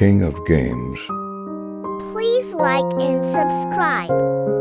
King of Games. Please like and subscribe.